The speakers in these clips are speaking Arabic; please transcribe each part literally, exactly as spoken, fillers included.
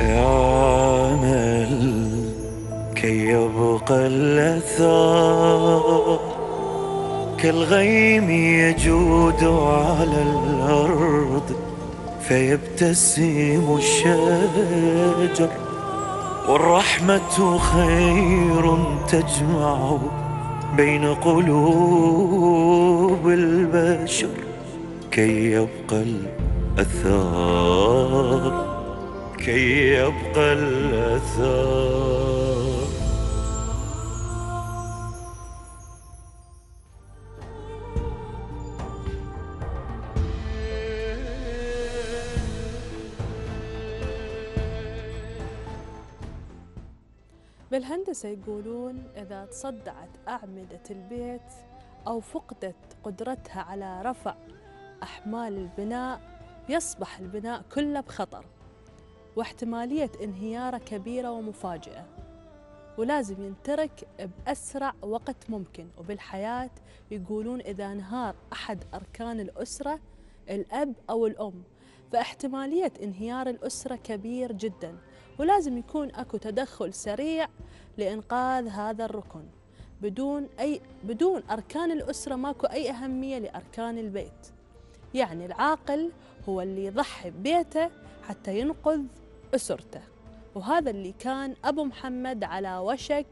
يعمل كي يبقى الأثار كالغيم يجود على الأرض فيبتسم الشجر والرحمة خير تجمع بين قلوب البشر كي يبقى الأثار كي يبقى الأثار. بالهندسة يقولون إذا تصدعت أعمدة البيت أو فقدت قدرتها على رفع أحمال البناء يصبح البناء كله بخطر واحتمالية انهياره كبيرة ومفاجئة، ولازم ينترك بأسرع وقت ممكن. وبالحياة يقولون إذا انهار أحد أركان الأسرة الأب أو الأم فاحتمالية انهيار الأسرة كبير جدا، ولازم يكون أكو تدخل سريع لإنقاذ هذا الركن. بدون أي بدون أركان الأسرة ماكو أي أهمية لأركان البيت، يعني العاقل هو اللي يضحي ببيته حتى ينقذ أسرته، وهذا اللي كان أبو محمد على وشك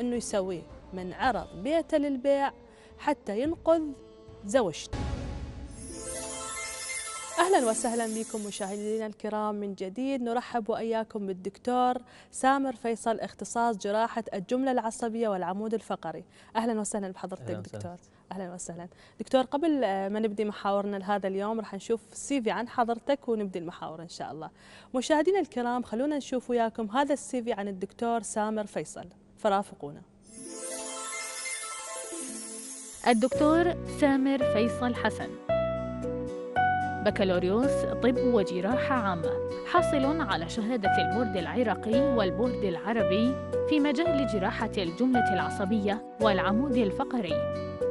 أنه يسويه من عرض بيته للبيع حتى ينقذ زوجته. أهلا وسهلا بكم مشاهدينا الكرام من جديد، نرحب وإياكم بالدكتور سامر فيصل، اختصاص جراحة الجملة العصبية والعمود الفقري. أهلا وسهلا بحضرتك دكتور. أهلا وسهلا دكتور، قبل ما نبدي محاورنا لهذا اليوم رح نشوف السيفي عن حضرتك ونبدي المحاورة إن شاء الله. مشاهدينا الكرام خلونا نشوف وياكم هذا السيفي عن الدكتور سامر فيصل، فرافقونا. الدكتور سامر فيصل حسن، بكالوريوس طب وجراحة عامة، حاصل على شهادة البورد العراقي والبورد العربي في مجال جراحة الجملة العصبية والعمود الفقري،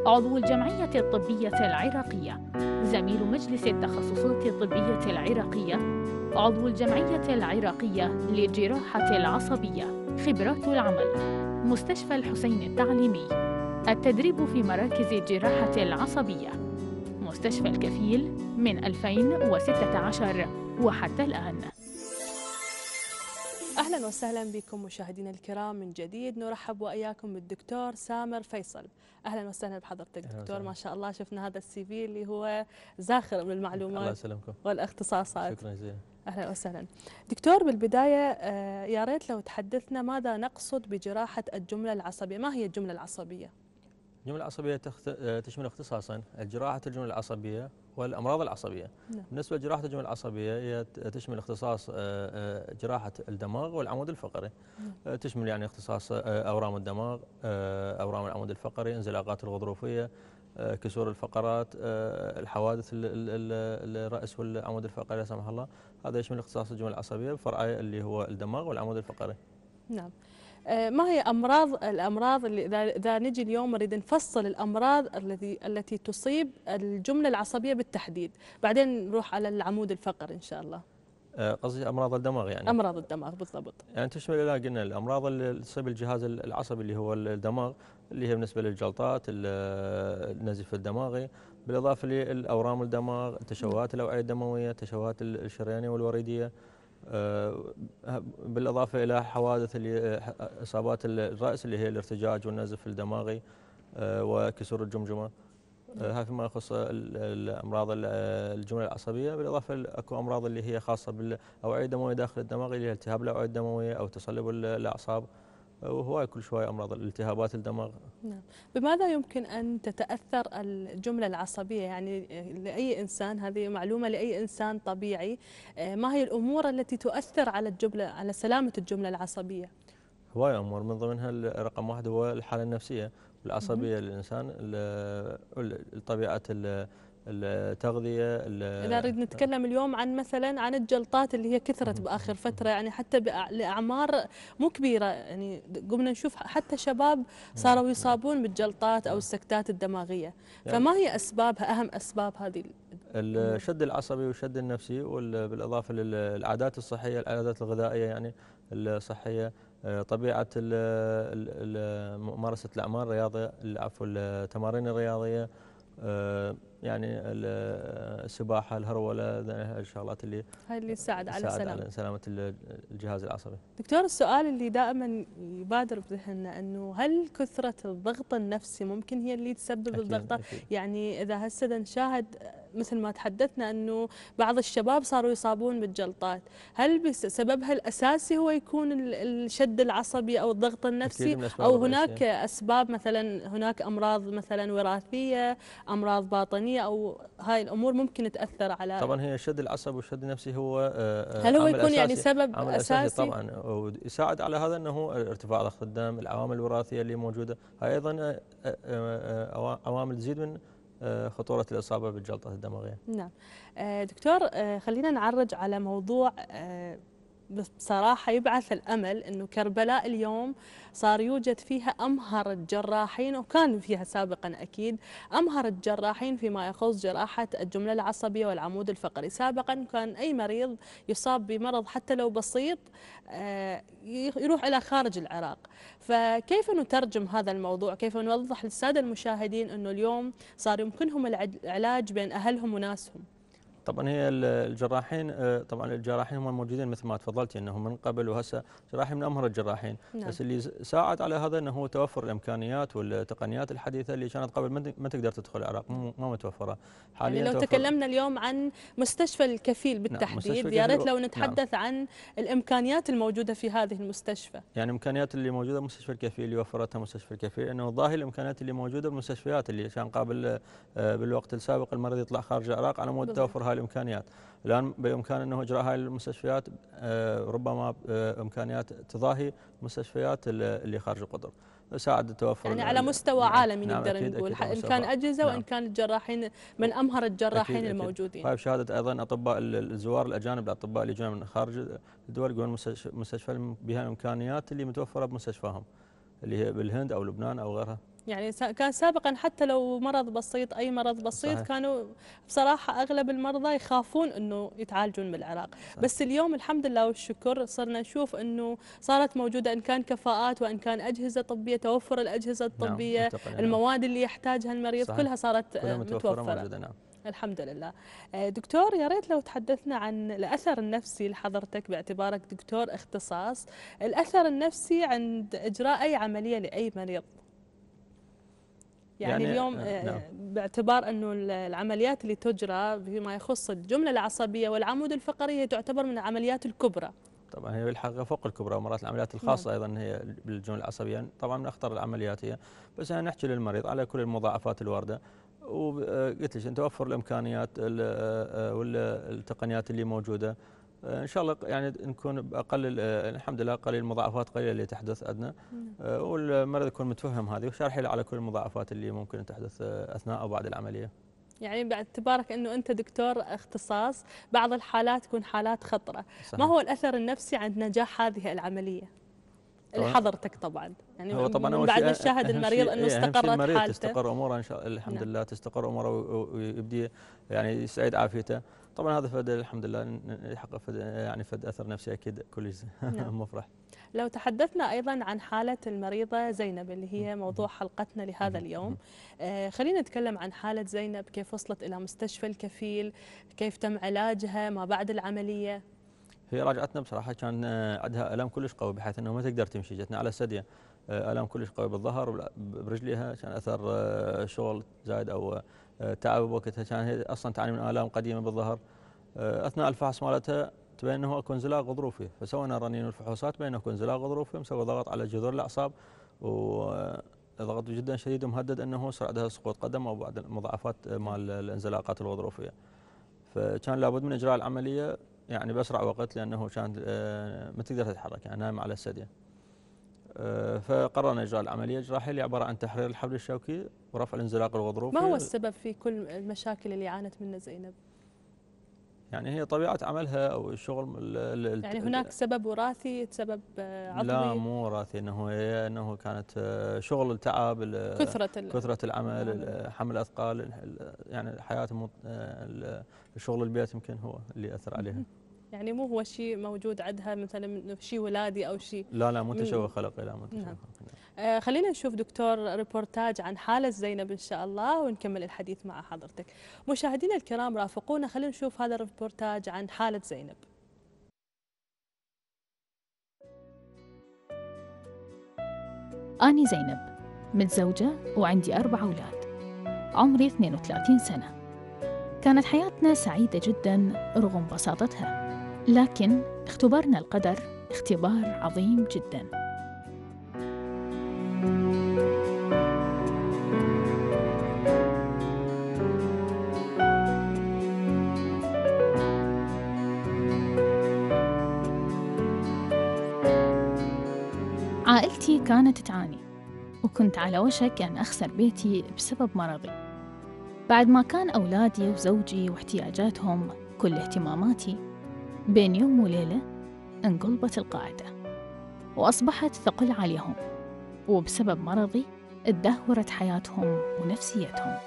عضو الجمعية الطبية العراقية، زميل مجلس التخصصات الطبية العراقية، عضو الجمعية العراقية للجراحة العصبية. خبرات العمل: مستشفى الحسين التعليمي، التدريب في مراكز الجراحة العصبية، مستشفى الكفيل من ألفين وستة عشر وحتى الآن. أهلا وسهلا بكم مشاهدينا الكرام من جديد، نرحب وإياكم بالدكتور سامر فيصل. أهلا وسهلا بحضرتك دكتور، ما شاء الله شفنا هذا السي في اللي هو زاخر من المعلومات. الله يسلمكم. والاختصاصات. شكرا جزيلا. أهلا وسهلا دكتور، بالبداية يا ريت لو تحدثنا ماذا نقصد بجراحة الجملة العصبية، ما هي الجملة العصبية؟ الجملة العصبية تشمل اختصاصا جراحة الجملة العصبية والأمراض العصبية. نعم. بالنسبة لجراحة الجملة العصبية هي تشمل اختصاص جراحة الدماغ والعمود الفقري. نعم. تشمل يعني اختصاص أورام الدماغ، أورام العمود الفقري، انزلاقات الغضروفية، كسور الفقرات، الحوادث الرأس والعمود الفقري لا سمح الله، هذا يشمل اختصاص الجملة العصبية بفرعي اللي هو الدماغ والعمود الفقري. نعم. ما هي أمراض الأمراض اللي إذا نجي اليوم نريد نفصل الأمراض التي التي تصيب الجملة العصبية بالتحديد، بعدين نروح على العمود الفقري إن شاء الله. قصدي أمراض الدماغ يعني. أمراض الدماغ بالضبط. يعني تشمل إلى قلنا الأمراض اللي تصيب الجهاز العصبي اللي هو الدماغ، اللي هي بالنسبة للجلطات، النزيف الدماغي، بالإضافة للأورام الدماغ، تشوهات الأوعية الدموية، تشوهات الشريانية والوريدية، بالاضافه الى حوادث اللي اصابات الراس اللي هي الارتجاج والنزف الدماغي وكسور الجمجمه. هذا فيما يخص الامراض الجمله العصبيه، بالاضافه اكو امراض اللي هي خاصه بالاوعيه الدمويه داخل الدماغ اللي هي التهاب الاوعيه الدمويه او تصلب الاعصاب، وهواي كل شويه امراض التهابات الدماغ. نعم. بماذا يمكن ان تتاثر الجمله العصبيه؟ يعني لاي انسان، هذه معلومه لاي انسان طبيعي، ما هي الامور التي تؤثر على الجمله على سلامه الجمله العصبيه؟ هواي امور، من ضمنها رقم واحد هو الحاله النفسيه العصبيه للانسان، طبيعه التغذيه. اذا نريد نتكلم اليوم عن مثلا عن الجلطات اللي هي كثرت باخر فتره، يعني حتى لاعمار مو كبيره، يعني قمنا نشوف حتى شباب صاروا يصابون بالجلطات او السكتات الدماغيه، فما هي اسبابها، اهم اسباب هذه الشد العصبي والشد النفسي، وبالاضافه للعادات الصحيه، العادات الغذائيه يعني الصحيه، طبيعه ممارسه الاعمال الرياضيه، عفوا التمارين الرياضيه، يعني السباحه، الهروله، الشغلات اللي هاي اللي تساعد على سلامه سلامه الجهاز العصبي. دكتور، السؤال اللي دائما يبادر بذهننا انه هل كثره الضغط النفسي ممكن هي اللي تسبب الضغط؟ يعني اذا هسه نشاهد مثل ما تحدثنا انه بعض الشباب صاروا يصابون بالجلطات، هل سببها الاساسي هو يكون الشد العصبي او الضغط النفسي، او هناك اسباب مثلا هناك امراض مثلا وراثيه، امراض باطنيه، او هاي الامور ممكن تاثر على؟ طبعا هي الشد العصبي والشد النفسي هو هل هو يكون يعني سبب اساسي؟ طبعا، ويساعد على هذا انه ارتفاع ضغط الدم، العوامل الوراثيه اللي موجوده، هاي ايضا عوامل تزيد من خطورة الإصابة بالجلطة الدماغية. نعم دكتور، خلينا نعرج على موضوع بصراحة يبعث الأمل، أنه كربلاء اليوم صار يوجد فيها أمهر الجراحين، وكان فيها سابقا أكيد أمهر الجراحين فيما يخص جراحة الجملة العصبية والعمود الفقري. سابقا كان أي مريض يصاب بمرض حتى لو بسيط يروح إلى خارج العراق، فكيف نترجم هذا الموضوع؟ كيف نوضح للسادة المشاهدين أنه اليوم صار يمكنهم العلاج بين أهلهم وناسهم؟ طبعا هي الجراحين، طبعا الجراحين هم موجودين مثل ما تفضلتي انهم من قبل وهسه جراحين من امهر الجراحين. نعم. بس اللي ساعد على هذا انه هو توفر الامكانيات والتقنيات الحديثه اللي كانت قبل ما تقدر تدخل العراق، مو ما متوفره حاليا. يعني لو تكلمنا اليوم عن مستشفى الكفيل بالتحديد، نعم، يا ريت لو نتحدث نعم. عن الامكانيات الموجوده في هذه المستشفى. يعني الامكانيات اللي موجوده مستشفى الكفيل اللي وفرتها مستشفى الكفيل، انه ظاهر الامكانيات اللي موجوده بالمستشفيات اللي كان قبل بالوقت السابق المريض يطلع خارج العراق على مود توفرها الامكانيات. الان بامكان انه اجراء هاي المستشفيات، ربما امكانيات تضاهي المستشفيات اللي خارج القطر، ساعد التوفر يعني على مستوى عالمي. نعم نقدر أكيد نقول أكيد ان كان اجهزه نعم. وان كان الجراحين من امهر الجراحين أكيد الموجودين. هاي بشهاده ايضا اطباء الزوار الاجانب، الاطباء اللي يجون من خارج الدول يقولون المستشفى بها الامكانيات اللي متوفره بمستشفاهم اللي هي بالهند او لبنان او غيرها. يعني كان سابقا حتى لو مرض بسيط، اي مرض بسيط صحيح. كانوا بصراحه اغلب المرضى يخافون انه يتعالجون بالعراق، بس اليوم الحمد لله والشكر صرنا نشوف انه صارت موجوده ان كان كفاءات وان كان اجهزه طبيه، توفر الاجهزه الطبيه، نعم. المواد اللي يحتاجها المريض صحيح. كلها صارت كلها متوفره, متوفرة. نعم. الحمد لله. دكتور، يا ريت لو تحدثنا عن الأثر النفسي لحضرتك باعتبارك دكتور اختصاص، الأثر النفسي عند إجراء أي عملية لأي مريض. يعني, يعني اليوم نعم. باعتبار أنه العمليات اللي تجرى فيما يخص الجملة العصبية والعمود الفقري هي تعتبر من العمليات الكبرى. طبعا هي بالحقيقه فوق الكبرى، ومرات العمليات الخاصه ايضا هي بالجمله العصبيه طبعا من اخطر العمليات هي، بس انا نحكي للمريض على كل المضاعفات الوارده، وقلت لك ان توفر الامكانيات والتقنيات اللي موجوده ان شاء الله يعني نكون باقل الحمد لله قليل المضاعفات قليله اللي تحدث عندنا، والمريض يكون متفهم هذه وشارح له على كل المضاعفات اللي ممكن تحدث اثناء او بعد العمليه. يعني باعتبارك انه انت دكتور اختصاص، بعض الحالات تكون حالات خطره، صحيح. ما هو الاثر النفسي عند نجاح هذه العمليه؟ لحضرتك طبعا، يعني هو طبعا بعد ما شاهد المريض انه استقرت حالته، تستقر اموره ان شاء الله الحمد نعم. لله، تستقر اموره ويبدي يعني يسعد عافيته، طبعا هذا فد الحمد لله يحقق فد يعني فد اثر نفسي اكيد كلش نعم. مفرح. لو تحدثنا ايضا عن حاله المريضه زينب اللي هي موضوع حلقتنا لهذا اليوم، آه خلينا نتكلم عن حاله زينب، كيف وصلت الى مستشفى الكفيل، كيف تم علاجها ما بعد العمليه؟ هي راجعتنا بصراحه كان عندها الم كلش قوي بحيث انه ما تقدر تمشي، جتنا على سديه، الم كلش قوي بالظهر برجليها، كان اثر شغل زايد او تعب بوقتها، كان هي اصلا تعاني من الام قديمه بالظهر، اثناء الفحص مالتها تبين انه اكو انزلاق غضروفي، فسوينا رنين والفحوصات بين انه اكو انزلاق غضروفي مسوي ضغط على جذور الاعصاب، وضغط جدا شديد ومهدد انه صار عندها سقوط قدم او بعض المضاعفات مال الانزلاقات الغضروفيه، فكان لابد من اجراء العمليه يعني باسرع وقت لانه كانت ما تقدر تتحرك يعني نايمه على الثديه. فقررنا اجراء العمليه الجراحيه اللي عباره عن تحرير الحبل الشوكي ورفع الانزلاق الغضروفي. ما هو السبب في كل المشاكل اللي عانت منها زينب؟ يعني هي طبيعة عملها أو الشغل ال يعني هناك سبب وراثي، سبب عضوي؟ لا مو وراثي، إنه هي إنه كانت شغل التعب، كثرة كثرة العمل، حمل الأثقال، يعني الحياة شغل البيت يمكن هو اللي أثر عليها. يعني مو هو شيء موجود عندها مثلا شيء ولادي أو شيء؟ لا لا، مو تشوه خلقي، لا مو تشوه خلقي. خلينا نشوف دكتور ريبورتاج عن حالة زينب إن شاء الله ونكمل الحديث مع حضرتك. مشاهدينا الكرام رافقونا، خلينا نشوف هذا الريبورتاج عن حالة زينب. أنا زينب، متزوجة وعندي أربع أولاد، عمري اثنين وثلاثين سنة. كانت حياتنا سعيدة جدا رغم بساطتها، لكن اختبرنا القدر اختبار عظيم جداً. عائلتي كانت تعاني، وكنت على وشك أن أخسر بيتي بسبب مرضي. بعد ما كان أولادي وزوجي واحتياجاتهم كل اهتماماتي، بين يوم وليلة انقلبت القاعدة وأصبحت ثقل عليهم، وبسبب مرضي اتدهورت حياتهم ونفسيتهم.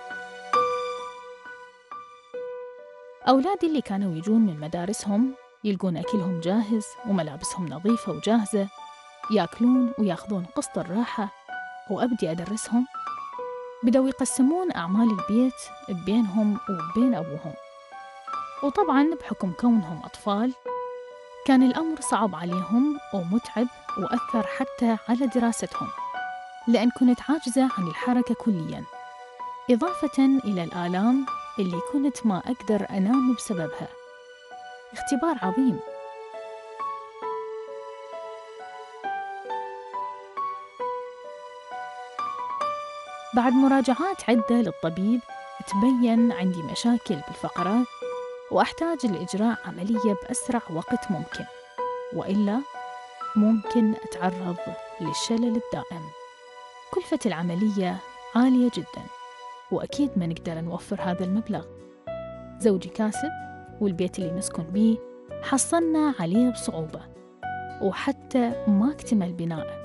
أولادي اللي كانوا يجون من مدارسهم يلقون أكلهم جاهز وملابسهم نظيفة وجاهزة، يأكلون ويأخذون قسط الراحة، وأبدي أدرسهم بدأوا يقسمون أعمال البيت بينهم وبين أبوهم. وطبعاً بحكم كونهم أطفال كان الأمر صعب عليهم ومتعب، وأثر حتى على دراستهم لأن كنت عاجزة عن الحركة كلياً، إضافة إلى الآلام اللي كنت ما أقدر أنام بسببها. اختبار عظيم. بعد مراجعات عدة للطبيب تبين عندي مشاكل بالفقرات، وأحتاج لإجراء عملية بأسرع وقت ممكن، وإلا ممكن أتعرض للشلل الدائم. كلفة العملية عالية جدا، وأكيد ما نقدر نوفر هذا المبلغ. زوجي كاسب، والبيت اللي نسكن بيه حصلنا عليه بصعوبة، وحتى ما اكتمل بناءه،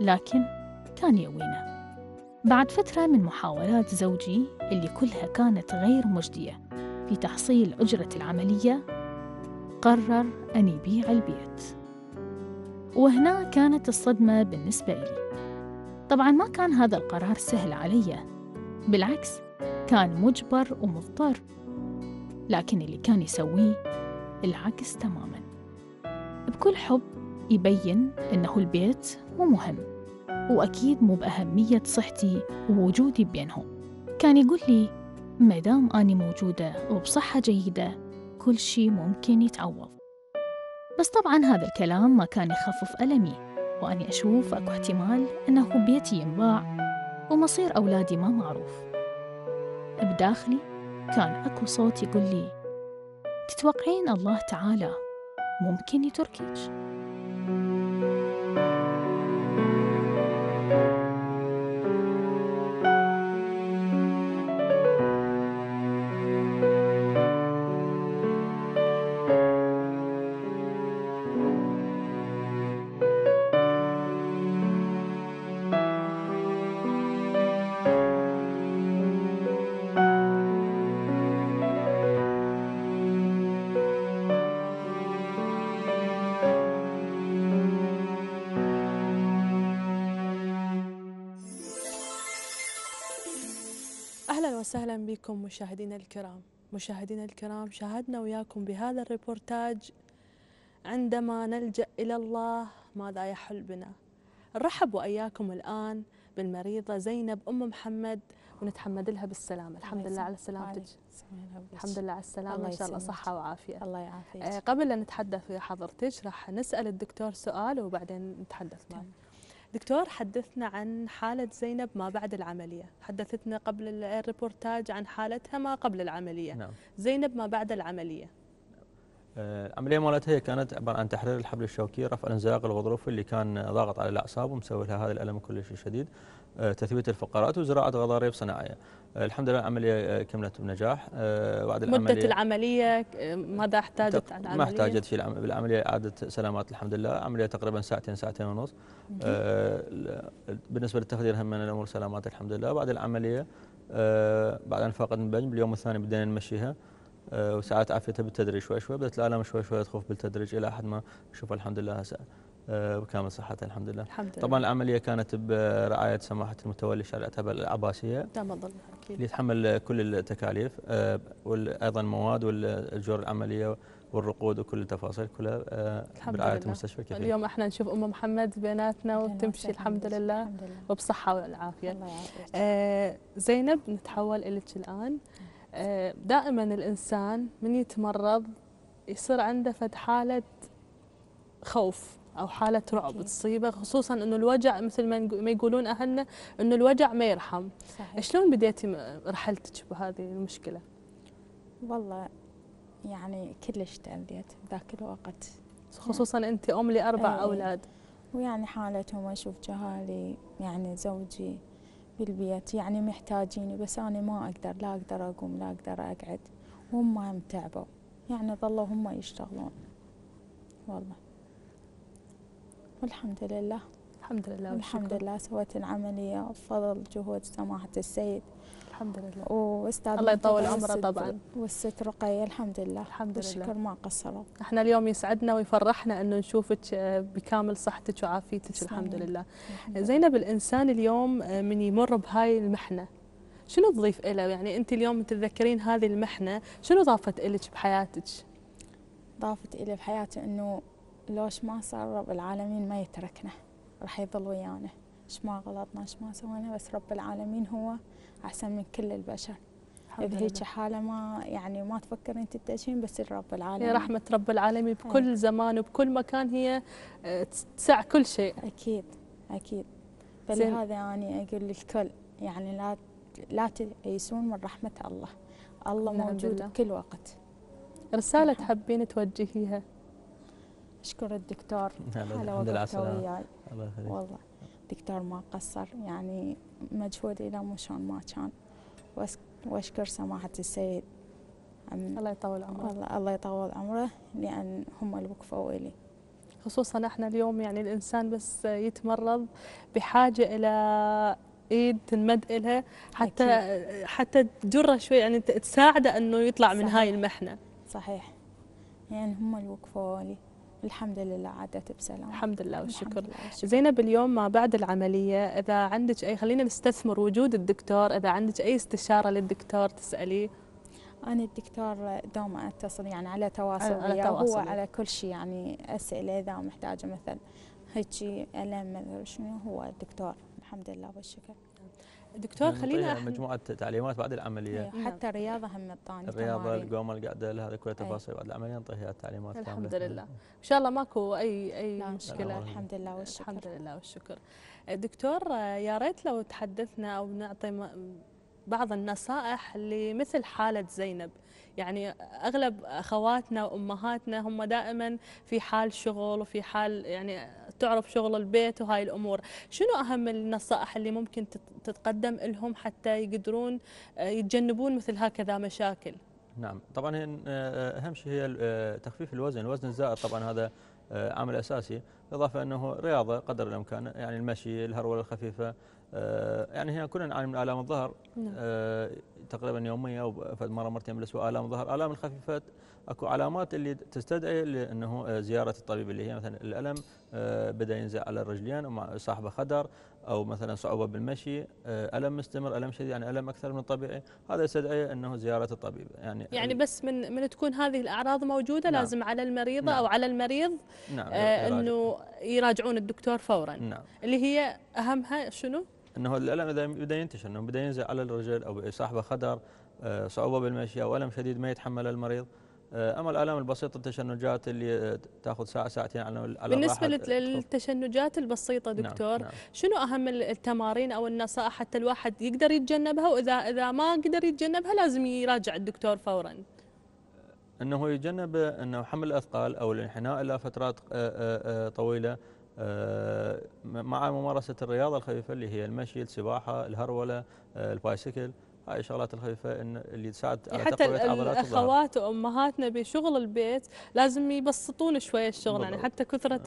لكن كان يوينا. بعد فترة من محاولات زوجي اللي كلها كانت غير مجدية في تحصيل أجرة العملية، قرر أن يبيع البيت، وهنا كانت الصدمة بالنسبة لي. طبعاً ما كان هذا القرار سهل علي، بالعكس كان مجبر ومضطر، لكن اللي كان يسويه العكس تماماً. بكل حب يبين أنه البيت مو مهم، وأكيد مو بأهمية صحتي ووجودي بينهم. كان يقول لي مدام أني موجودة وبصحة جيدة كل شيء ممكن يتعوض. بس طبعاً هذا الكلام ما كان يخفف ألمي، وأني أشوف أكو احتمال أنه بيتي ينباع ومصير أولادي ما معروف. بداخلي كان أكو صوت يقول لي تتوقعين الله تعالى ممكن يتركك؟ أهلا وسهلا بكم مشاهدينا الكرام. مشاهدينا الكرام، شاهدنا وياكم بهذا الريبورتاج عندما نلجأ إلى الله ماذا يحل بنا. نرحب وإياكم الآن بالمريضة زينب أم محمد، ونتحمد لها بالسلامة. الحمد لله على سلامتك. الحمد لله على السلامة، إن شاء الله صحة وعافية. الله يعافيك. آه قبل أن نتحدث ويا حضرتك راح نسأل الدكتور سؤال وبعدين نتحدث معك. دكتور، حدثنا عن حالة زينب ما بعد العملية، حدثتنا قبل الريبورتاج عن حالتها ما قبل العملية. نعم. زينب ما بعد العملية، العملية مالتها كانت عبارة عن تحرير الحبل الشوكي، رفع الانزلاق الغضروفي اللي كان ضاغط على الأعصاب ومسوي لها هذا الألم كلش شديد. تثبيت الفقرات وزراعة غضاريف صناعية. الحمد لله العملية كملت بنجاح. بعد العملية مدة العملية ماذا احتاجت العملية؟ ما احتاجت شيء، العملية عادت سلامات الحمد لله. عملية تقريبا ساعتين ساعتين ونص. بالنسبة للتخدير هم من الأمور سلامات الحمد لله. بعد العملية بعد أن فاقت البنج باليوم الثاني بدينا نمشيها وساعات عافيتها بالتدريج، شوي شوي بدأت الآلام شوي شوي تخف بالتدريج إلى أحد ما نشوفها الحمد لله هسه بكامل صحتها الحمد لله. الحمد لله. طبعا العملية كانت برعاية سماحة المتولي شرعة أبا العباسية. تمام ضل أكيد. اللي يتحمل كل التكاليف وأيضا المواد والأجور العملية والرقود وكل التفاصيل كلها برعاية المستشفى كثير. اليوم احنا نشوف أم محمد بيناتنا وتمشي الحمد لله وبصحة والعافية. الله يعافيك. آه زينب نتحول إليك الآن. آه دائما الإنسان من يتمرض يصير عنده فد حالة خوف أو حالة رعب تصيبه، خصوصا إنه الوجع مثل ما يقولون أهلنا إنه الوجع ما يرحم. صحيح. شلون بديتي رحلتك بهذه المشكلة؟ والله يعني كلش تأذيت بذاك الوقت، خصوصا يعني أنت أم لأربع أي. أولاد، ويعني حالتهم أشوف جهالي يعني زوجي بالبيت يعني محتاجيني، بس أنا ما أقدر، لا أقدر أقوم لا أقدر أقعد، وهم هم تعبوا يعني ظلوا هم يشتغلون والله. والحمد لله الحمد لله الحمد لله سويت العملية بفضل جهود سماحة السيد الحمد لله واستاذ الله يطول عمره طبعا والست رقية الحمد لله الحمد لله والشكر ما قصروا. احنا اليوم يسعدنا ويفرحنا انه نشوفك بكامل صحتك وعافيتك الحمد لله. زينب الانسان اليوم من يمر بهاي المحنة شنو تضيف له؟ يعني انت اليوم تتذكرين هذه المحنة شنو ضافت لك بحياتك؟ ضافت لي بحياتي انه لوش ما صار رب العالمين ما يتركنا، راح يظل ويانا، ايش ما غلطنا ايش ما سوينا، بس رب العالمين هو احسن من كل البشر. بهيك حاله ما يعني ما تفكر انت التأشين بس رب العالمين. يا رحمه رب العالمين بكل أيه. زمان وبكل مكان هي تسع كل شيء. اكيد اكيد. فلهذا يعني اقول للكل يعني لا لا تيئسون من رحمه الله. الله موجود بكل وقت. رساله تحبين توجهيها؟ أشكر الدكتور على وقته وياي والله، دكتور ما قصر يعني مجهود إلى مو شلون ما كان، وأشكر سماحة السيد الله يطول عمره الله, الله يطول عمره لأن هم اللي وقفوا إلي. خصوصا احنا اليوم يعني الإنسان بس يتمرض بحاجة إلى ايد تنمد إلها حتى أكيد. حتى تجره شوي يعني تساعده إنه يطلع صحيح. من هاي المحنة. صحيح يعني هم اللي وقفوا إلي. الحمد لله عادت بسلام الحمد لله والشكر. زينب اليوم ما بعد العملية إذا عندك أي خلينا نستثمر وجود الدكتور، إذا عندك أي استشارة للدكتور تسأليه؟ أنا الدكتور دوما أتصل يعني على تواصل وياه هو على كل شيء يعني أسئلة إذا محتاجة مثل هيك ألم شنو هو الدكتور الحمد لله والشكر. دكتور خلينا احنا مجموعه تعليمات بعد العمليه حتى الرياضه هم الطاني الرياضه القوامه القاعده هذه كلها تفاصيل بعد العمليه نعطيها التعليمات الحمد لله ان شاء الله ماكو اي اي مشكله الحمد لله والشكر الحمد لله والشكر. دكتور يا ريت لو تحدثنا او نعطي بعض النصائح لمثل حاله زينب، يعني اغلب اخواتنا وامهاتنا هم دائما في حال شغل وفي حال يعني تعرف شغل البيت وهاي الامور، شنو اهم النصائح اللي ممكن تتقدم لهم حتى يقدرون يتجنبون مثل هكذا مشاكل؟ نعم طبعا اهم شيء هي تخفيف الوزن، الوزن الزائد طبعا هذا عامل اساسي، بالاضافه انه رياضه قدر الامكان يعني المشي، الهروله الخفيفه، يعني هي كلنا نعاني من الام الظهر نعم. تقريبا يوميا او مره مرتين بالاسبوع الام الظهر، الام الخفيفه اكو علامات اللي تستدعي انه زياره الطبيب اللي هي مثلا الالم بدا ينزل على الرجلين ومع صاحبه خدر، او مثلا صعوبه بالمشي، الم مستمر، الم شديد يعني الم اكثر من الطبيعي، هذا يستدعي انه زياره الطبيب. يعني يعني بس من من تكون هذه الاعراض موجوده نعم. لازم على المريضه نعم. او على المريض نعم. آه انه يراجعون الدكتور فورا نعم. اللي هي اهمها شنو؟ انه الالم اذا بدا ينتشر انه بدا ينزل على الرجل او صاحبه خدر، صعوبه بالمشي او الم شديد ما يتحمله المريض. اما الالام البسيطه التشنجات اللي تاخذ ساعه ساعتين على الراحه. بالنسبه للتشنجات البسيطه دكتور نعم. نعم. شنو اهم التمارين او النصائح حتى الواحد يقدر يتجنبها، واذا اذا ما قدر يتجنبها لازم يراجع الدكتور فورا؟ انه يتجنب انه حمل الاثقال او الانحناء الى فترات طويله، مع ممارسة الرياضة الخفيفة اللي هي المشي، السباحة، الهرولة، البايسيكل، هاي الشغلات الخفيفة اللي تساعد على تقوية عضلات الظهر. الأخوات وأمهاتنا بشغل البيت لازم يبسطون شوية الشغل بالضبط. يعني حتى كثرة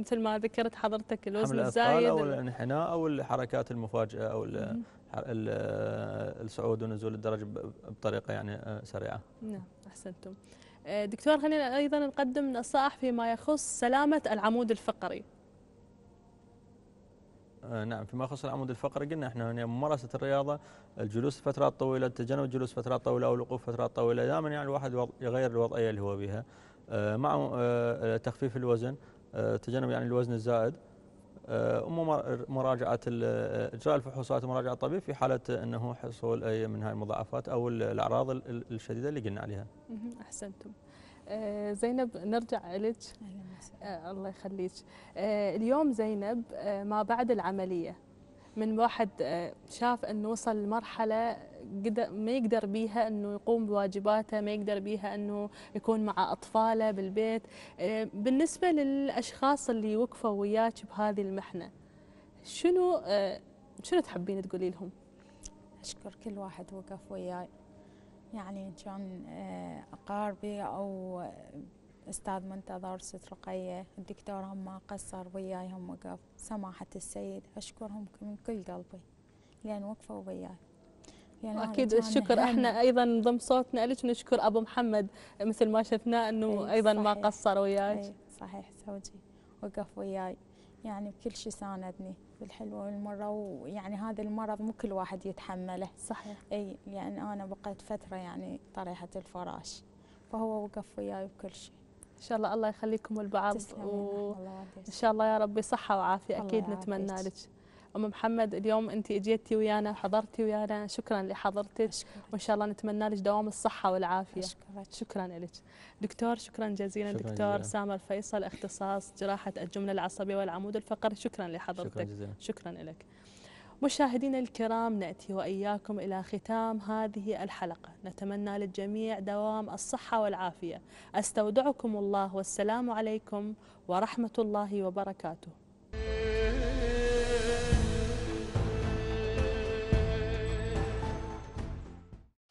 مثل ما ذكرت حضرتك الوزن الزايد أو الانحناء أو الحركات المفاجئة أو الصعود ونزول الدرج بطريقة يعني سريعة. نعم أحسنتم. دكتور خلينا أيضا نقدم نصائح فيما يخص سلامة العمود الفقري. نعم فيما يخص العمود الفقري قلنا احنا هنا ممارسه الرياضه، الجلوس فترات طويله، تجنب الجلوس فترات طويله او الوقوف فترات طويله، دائما يعني الواحد يغير الوضعيه اللي هو بها، مع تخفيف الوزن، تجنب يعني الوزن الزائد، ومراجعه اجراء الفحوصات ومراجعه الطبيب في حاله انه حصول اي من هاي المضاعفات او الاعراض الشديده اللي قلنا عليها. احسنتم. زينب نرجع لك. آه الله يخليك. آه اليوم زينب آه ما بعد العملية، من واحد آه شاف انه وصل لمرحلة ما يقدر بيها انه يقوم بواجباته، ما يقدر بيها انه يكون مع اطفاله بالبيت، آه بالنسبة للاشخاص اللي وقفوا وياك بهذه المحنة شنو آه شنو تحبين تقولي لهم؟ اشكر كل واحد وقف وياي، يعني كان أقاربي أو أستاذ منتظر، ست رقية، الدكتور هم ما قصر وياي، هم وقف، سماحة السيد، أشكرهم من كل قلبي لأن وقفوا وياي. أكيد الشكر احنا أيضا نضم صوتنا لك، نشكر أبو محمد مثل ما شفنا أنه أيضا ما قصر وياك. صحيح زوجي وقف وياي، يعني بكل شيء ساندني بالحلوة والمرة، ويعني هذا المرض مو كل واحد يتحمله. صحيح. اي لان انا بقيت فترة يعني طريحة الفراش، فهو وقف وياي بكل شيء. ان شاء الله الله يخليكم البعض، وان شاء الله يا ربي صحة وعافية اكيد نتمنى لك. ام محمد اليوم انت اجيتي ويانا وحضرتي ويانا، شكرا لحضرتك، وان شاء الله نتمنى لك دوام الصحه والعافيه. أشكرك. شكرا لك دكتور، شكرا جزيلا. شكرا دكتور جزيلا. سامر فيصل اختصاص جراحه الجمله العصبيه والعمود الفقري، شكرا لحضرتك. شكرا, شكرا لك. مشاهدينا الكرام، ناتي واياكم الى ختام هذه الحلقه، نتمنى للجميع دوام الصحه والعافيه، استودعكم الله والسلام عليكم ورحمه الله وبركاته.